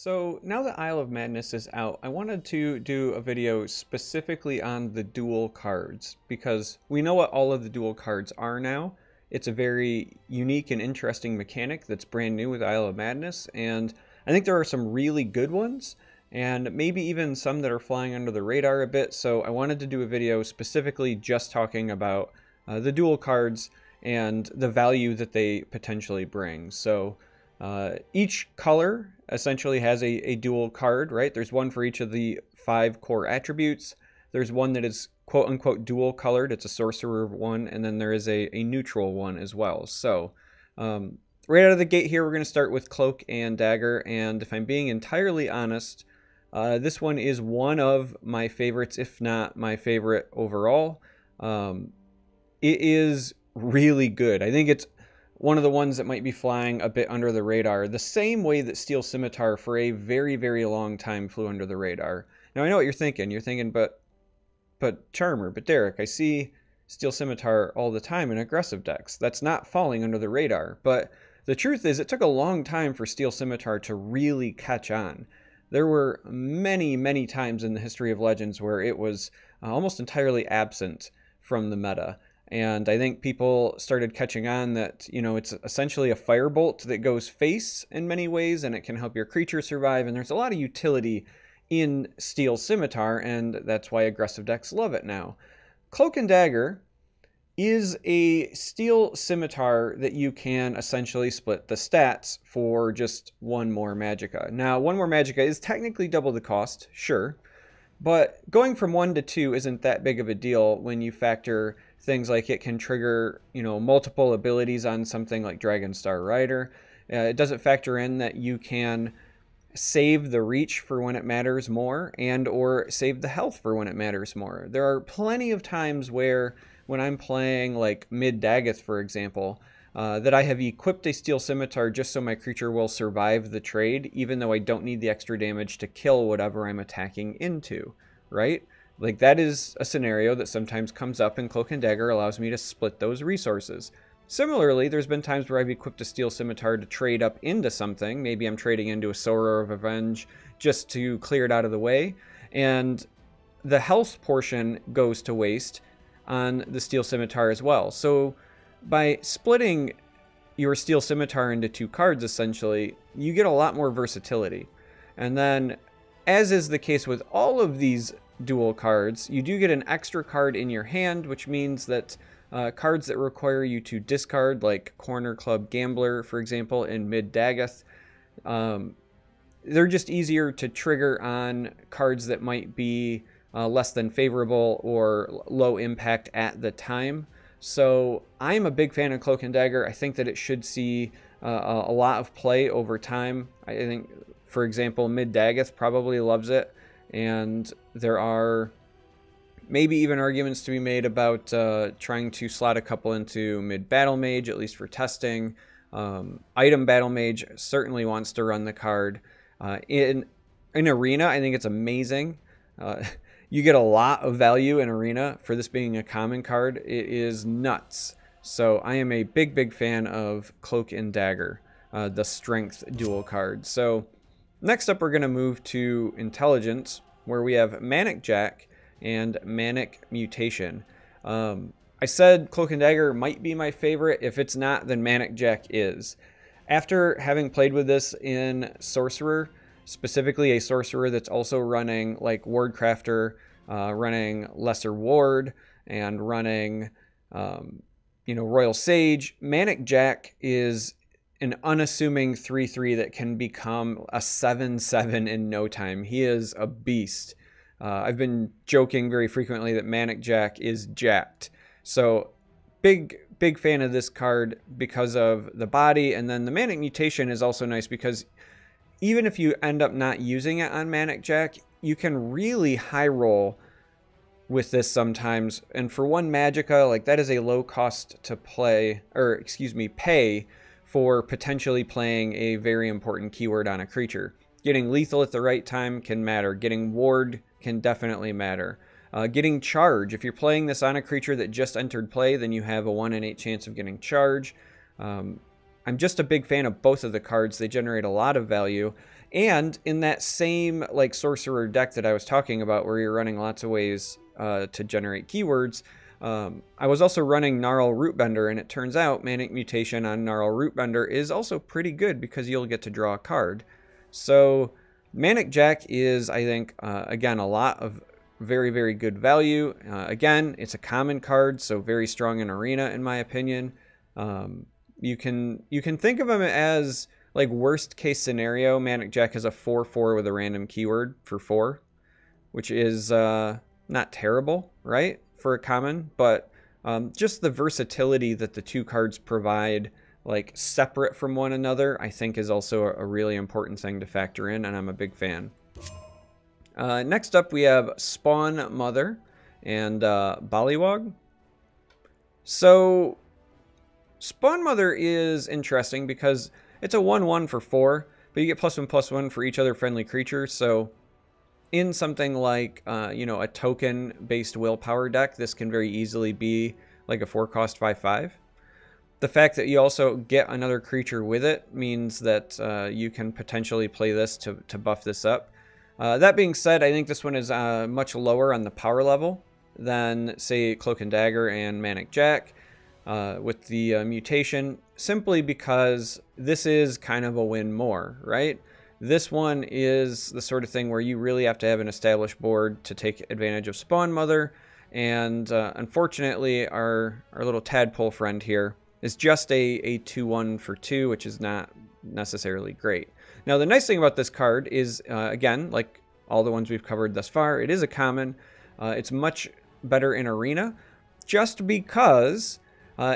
So now that Isle of Madness is out, I wanted to do a video specifically on the dual cards, because we know what all of the dual cards are now. It's a very unique and interesting mechanic that's brand new with Isle of Madness, and I think there are some really good ones, and maybe even some that are flying under the radar a bit, so I wanted to do a video specifically just talking about the dual cards and the value that they potentially bring. So each color essentially has a dual card, right? There's one for each of the 5 core attributes. There's one that is quote-unquote dual colored. It's a sorcerer one, and then there is a neutral one as well. So right out of the gate here, we're going to start with Cloak and Dagger, and if I'm being entirely honest, this one is one of my favorites, if not my favorite overall. It is really good. I think it's one of the ones that might be flying a bit under the radar, the same way that Steel Scimitar for a very, very long time flew under the radar. Now, I know what you're thinking. You're thinking, but Charmer, but Derek, I see Steel Scimitar all the time in aggressive decks. That's not falling under the radar. But the truth is, it took a long time for Steel Scimitar to really catch on. There were many, many times in the history of Legends where it was almost entirely absent from the meta. And I think people started catching on that, you know, it's essentially a firebolt that goes face in many ways, and it can help your creature survive. And there's a lot of utility in Steel Scimitar, and that's why aggressive decks love it now. Cloak and Dagger is a Steel Scimitar that you can essentially split the stats for just one more Magicka. Now, one more Magicka is technically double the cost, sure, but going from 1 to 2 isn't that big of a deal when you factor things like it can trigger, you know, multiple abilities on something like Dragon Star Rider. It doesn't factor in that you can save the reach for when it matters more, and or save the health for when it matters more. There are plenty of times where, when I'm playing like Mid Dagoth, for example, that I have equipped a Steel Scimitar just so my creature will survive the trade, even though I don't need the extra damage to kill whatever I'm attacking into, right? Like, that is a scenario that sometimes comes up, and Cloak and Dagger allows me to split those resources. Similarly, there's been times where I've equipped a Steel Scimitar to trade up into something. Maybe I'm trading into a Sower of Avenge just to clear it out of the way, and the health portion goes to waste on the Steel Scimitar as well. So by splitting your Steel Scimitar into 2 cards, essentially, you get a lot more versatility. And then, as is the case with all of these dual cards, you do get an extra card in your hand, which means that cards that require you to discard, like Corner Club Gambler, for example, in Mid Dagoth, they're just easier to trigger on cards that might be less than favorable or low impact at the time. So I'm a big fan of Cloak and Dagger. I think that it should see a lot of play over time. I think, for example, Mid Dagoth probably loves it, and there are maybe even arguments to be made about trying to slot a couple into Mid-Battle Mage, at least for testing. Item Battle Mage certainly wants to run the card. In Arena, I think it's amazing. You get a lot of value in Arena for this being a common card. It is nuts. So I am a big, big fan of Cloak and Dagger, the strength dual card. So next up, we're going to move to Intelligence, where we have Manic Jack and Manic Mutation. I said Cloak and Dagger might be my favorite. If it's not, then Manic Jack is. After having played with this in Sorcerer, specifically a Sorcerer that's also running like Ward Crafter, running Lesser Ward, and running you know, Royal Sage, Manic Jack is an unassuming 3/3 that can become a 7/7 in no time. He is a beast. I've been joking very frequently that Manic Jack is jacked. So big, big fan of this card because of the body. And then the Manic Mutation is also nice because even if you end up not using it on Manic Jack, you can really high roll with this sometimes. And for 1 Magicka, like, that is a low cost to play, or excuse me, pay for potentially playing a very important keyword on a creature. Getting lethal at the right time can matter. Getting ward can definitely matter. Getting charge. If you're playing this on a creature that just entered play, then you have a 1 in 8 chance of getting charge. I'm just a big fan of both of the cards. They generate a lot of value. And in that same like sorcerer deck that I was talking about where you're running lots of ways to generate keywords, I was also running Gnarled Rootbender, and it turns out Manic Mutation on Gnarled Rootbender is also pretty good because you'll get to draw a card. So Manic Jack is, I think, again, a lot of very, very good value. Again, it's a common card, so very strong in Arena, in my opinion. You can think of him as, like, worst case scenario. Manic Jack is a 4/4 with a random keyword for 4, which is not terrible, right, for a common, but just the versatility that the two cards provide, like, separate from one another, I think is also a really important thing to factor in, and I'm a big fan. Next up, we have Spawn Mother and Bollywog. So, Spawn Mother is interesting because it's a 1/1 for 4, but you get +1/+1 for each other friendly creature. So, in something like, you know, a token-based willpower deck, this can very easily be like a 4-cost 5/5. The fact that you also get another creature with it means that you can potentially play this to buff this up. That being said, I think this one is much lower on the power level than, say, Cloak and Dagger and Manic Jack with the mutation, simply because this is kind of a win more, right? This one is the sort of thing where you really have to have an established board to take advantage of Spawn Mother, and unfortunately, our little tadpole friend here is just a 2/1 for 2, which is not necessarily great. Now, the nice thing about this card is, again, like all the ones we've covered thus far, it is a common. It's much better in Arena, just because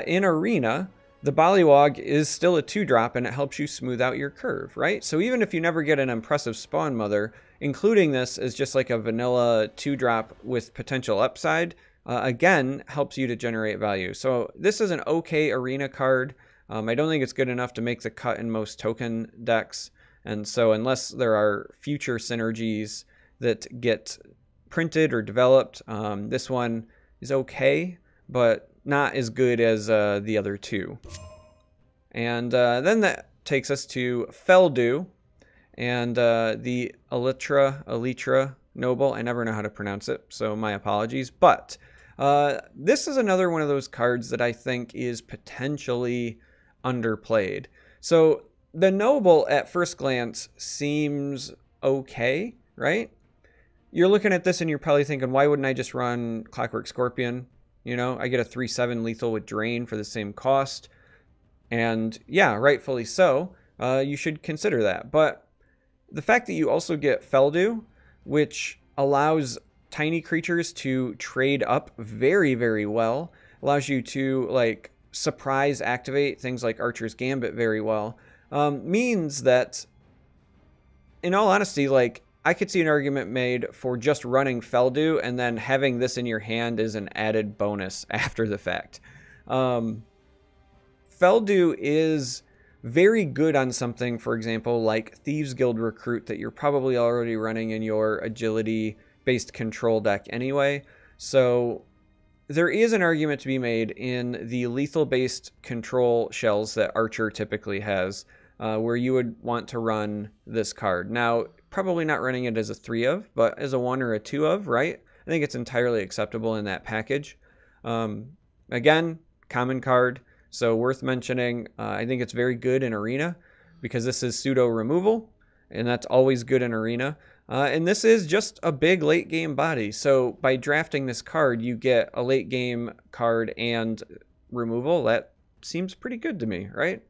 in Arena, the Bollywog is still a 2-drop, and it helps you smooth out your curve, right? So even if you never get an impressive Spawn Mother, including this as just like a vanilla 2-drop with potential upside, again, helps you to generate value. So this is an okay Arena card. I don't think it's good enough to make the cut in most token decks. And so unless there are future synergies that get printed or developed, this one is okay, but not as good as the other two. And then that takes us to Feldu and the Elytra Noble. I never know how to pronounce it, so my apologies. But this is another one of those cards that I think is potentially underplayed. So the Noble, at first glance, seems okay, right? You're looking at this and you're probably thinking, why wouldn't I just run Clockwork Scorpion? You know, I get a 3/7 lethal with Drain for the same cost. And yeah, rightfully so. You should consider that. But the fact that you also get Feldu, which allows tiny creatures to trade up very, very well, allows you to, like, surprise activate things like Archer's Gambit very well, means that, in all honesty, like, I could see an argument made for just running Feldu and then having this in your hand as an added bonus after the fact. Feldu is very good on something, for example, like Thieves Guild Recruit that you're probably already running in your agility-based control deck anyway. So there is an argument to be made in the lethal-based control shells that Archer typically has, where you would want to run this card. Now, probably not running it as a 3-of, but as a 1 or a 2-of, right? I think it's entirely acceptable in that package. Again, common card, so worth mentioning. I think it's very good in Arena because this is pseudo removal, and that's always good in Arena. And this is just a big late game body. So by drafting this card, you get a late game card and removal. That seems pretty good to me, right?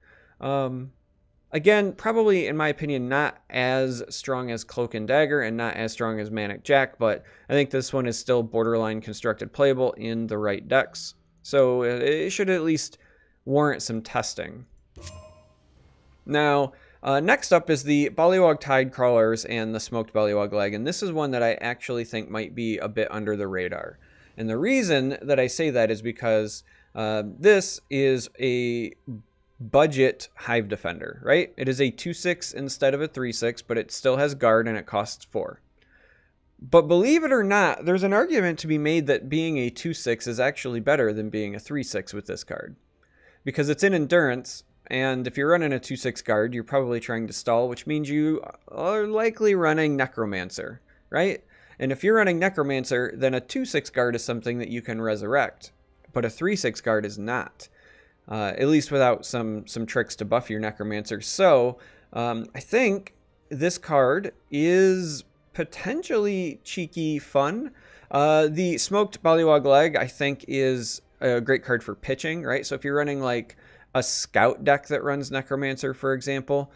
Again, probably, in my opinion, not as strong as Cloak and Dagger and not as strong as Manic Jack, but I think this one is still borderline constructed playable in the right decks. So it should at least warrant some testing. Now, next up is the Bollywog Tide Crawlers and the Smoked Bollywog Leg, and this is one that I actually think might be a bit under the radar. And the reason that I say that is because this is a budget Hive Defender, right? It is a 2/6 instead of a 3/6, but it still has guard and it costs 4. But believe it or not, there's an argument to be made that being a 2/6 is actually better than being a 3/6 with this card. Because it's in endurance, And if you're running a 2-6 guard, you're probably trying to stall, which means you are likely running Necromancer, right? And if you're running Necromancer, then a 2-6 guard is something that you can resurrect, but a 3-6 guard is not, at least without some tricks to buff your Necromancer. So I think this card is potentially cheeky fun. The Smoked Bollywog Leg, I think, is a great card for pitching, right? So if you're running like a scout deck that runs Necromancer, for example,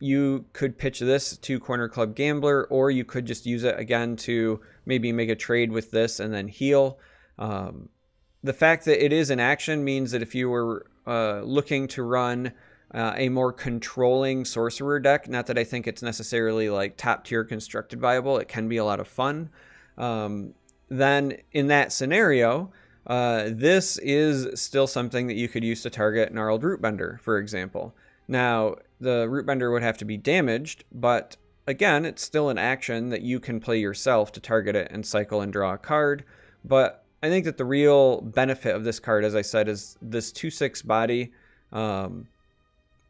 you could pitch this to Corner Club Gambler, or you could just use it again to maybe make a trade with this and then heal. The fact that it is an action means that if you were looking to run a more controlling sorcerer deck, not that I think it's necessarily like top tier constructed viable, it can be a lot of fun, then in that scenario, this is still something that you could use to target Gnarled Rootbender, for example. Now, the Rootbender would have to be damaged, but again, it's still an action that you can play yourself to target it and cycle and draw a card. But I think that the real benefit of this card, as I said, is this 2-6 body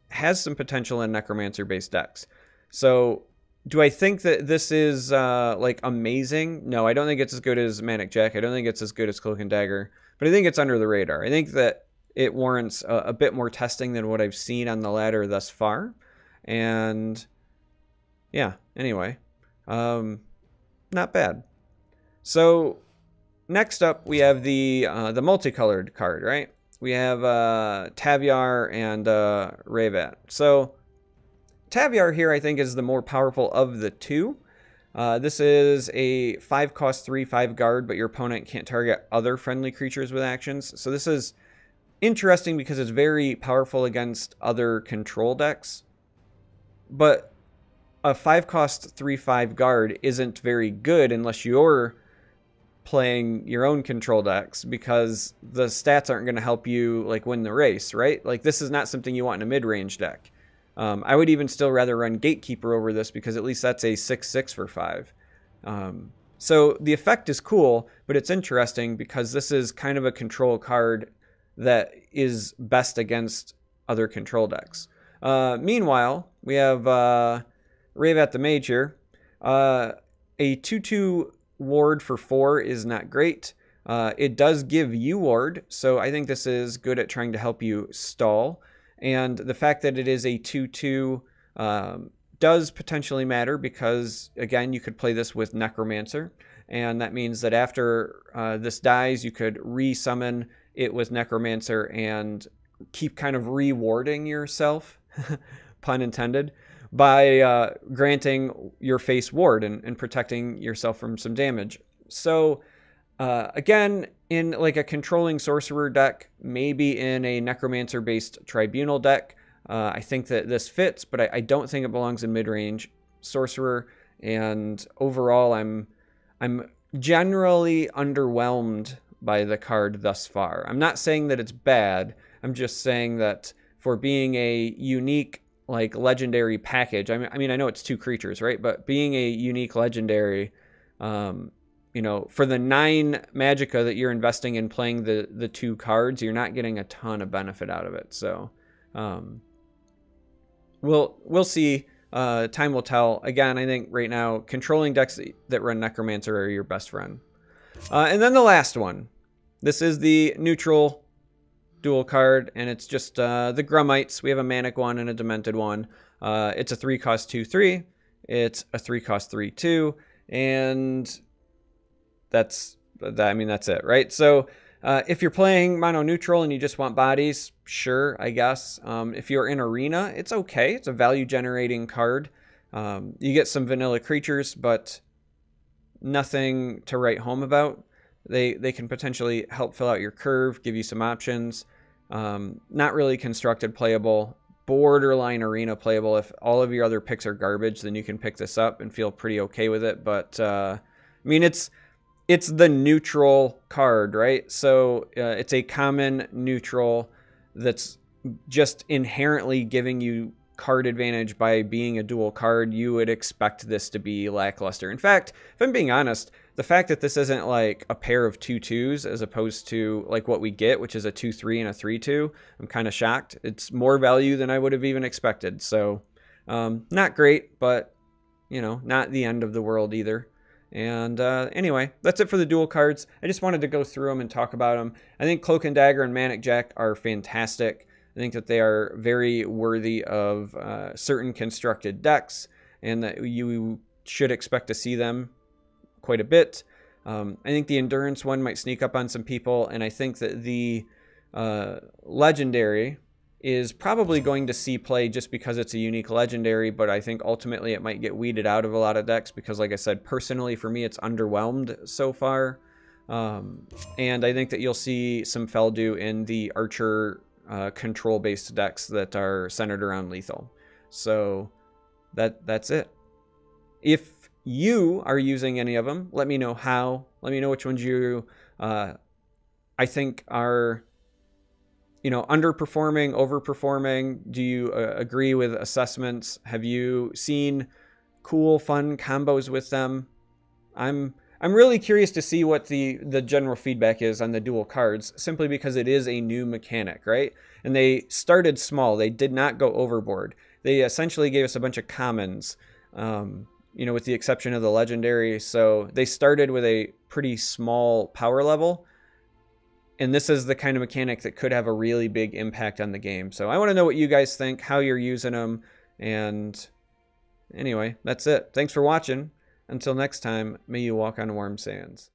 has some potential in Necromancer-based decks. So do I think that this is like amazing? No, I don't think it's as good as Manic Jack. I don't think it's as good as Cloak and Dagger, but I think it's under the radar. I think that it warrants a bit more testing than what I've seen on the ladder thus far. And yeah, anyway, not bad. So next up we have the multicolored card, right? We have Taviar and Raybat. So Taviar here, I think, is the more powerful of the two. This is a 5-cost 3/5 guard, but your opponent can't target other friendly creatures with actions. So this is interesting because it's very powerful against other control decks. But a 5-cost 3/5 guard isn't very good unless you're playing your own control decks, because the stats aren't going to help you like win the race, right? Like this is not something you want in a mid-range deck. I would even still rather run Gatekeeper over this, because at least that's a 6/6 for 5. So the effect is cool, but it's interesting because this is kind of a control card that is best against other control decks. Meanwhile, we have Raybat the Mage here. A 2-2 ward for 4 is not great. It does give you ward, so I think this is good at trying to help you stall. And the fact that it is a 2-2 does potentially matter because, again, you could play this with Necromancer. And that means that after this dies, you could re-summon it with Necromancer and keep kind of rewarding yourself, pun intended, by granting your face ward and protecting yourself from some damage. So again, in like a controlling sorcerer deck, maybe in a Necromancer-based tribunal deck, I think that this fits, but I don't think it belongs in mid-range sorcerer. And overall, I'm generally underwhelmed by the card thus far. I'm not saying that it's bad. I'm just saying that for being a unique, like, legendary package, I mean, I know it's 2 creatures, right? But being a unique legendary, you know, for the 9 Magicka that you're investing in playing the 2 cards, you're not getting a ton of benefit out of it. So we'll see. Time will tell. Again, I think right now, controlling decks that run Necromancer are your best friend. And then the last one. This is the neutral dual card, and it's just the Grummites. We have a Manic one and a Demented one. It's a 3-cost 2/3. It's a 3-cost 3/2. And that's it, right? So if you're playing mono neutral and you just want bodies, sure, I guess. If you're in arena, it's okay. It's a value generating card. You get some vanilla creatures, but nothing to write home about. They can potentially help fill out your curve, give you some options. Not really constructed playable, borderline arena playable. If all of your other picks are garbage, then you can pick this up and feel pretty okay with it. But I mean, it's the neutral card, right? So it's a common neutral that's just inherently giving you card advantage by being a dual card. You would expect this to be lackluster. In fact, if I'm being honest, the fact that this isn't like a pair of 2-2s as opposed to like what we get, which is a 2-3 and a 3-2, I'm kind of shocked. It's more value than I would have even expected. So not great, but you know, not the end of the world either. And anyway, that's it for the dual cards. I just wanted to go through them and talk about them. I think Cloak and Dagger and Manic Jack are fantastic. I think that they are very worthy of certain constructed decks, and that you should expect to see them quite a bit. I think the Endurance one might sneak up on some people, and I think that the Legendary is probably going to see play just because it's a unique Legendary, but I think ultimately it might get weeded out of a lot of decks because, like I said, personally for me it's underwhelmed so far. And I think that you'll see some Feldu in the Archer control-based decks that are centered around lethal. So that's it. If you are using any of them, let me know how. Let me know which ones you I think are, you know, underperforming, overperforming. Do you agree with assessments? Have you seen cool, fun combos with them? I'm really curious to see what the general feedback is on the dual cards, simply because it is a new mechanic, right? And they started small. They did not go overboard. They essentially gave us a bunch of commons, you know, with the exception of the Legendary. So they started with a pretty small power level. And this is the kind of mechanic that could have a really big impact on the game. So I want to know what you guys think, how you're using them. And anyway, that's it. Thanks for watching. Until next time, may you walk on warm sands.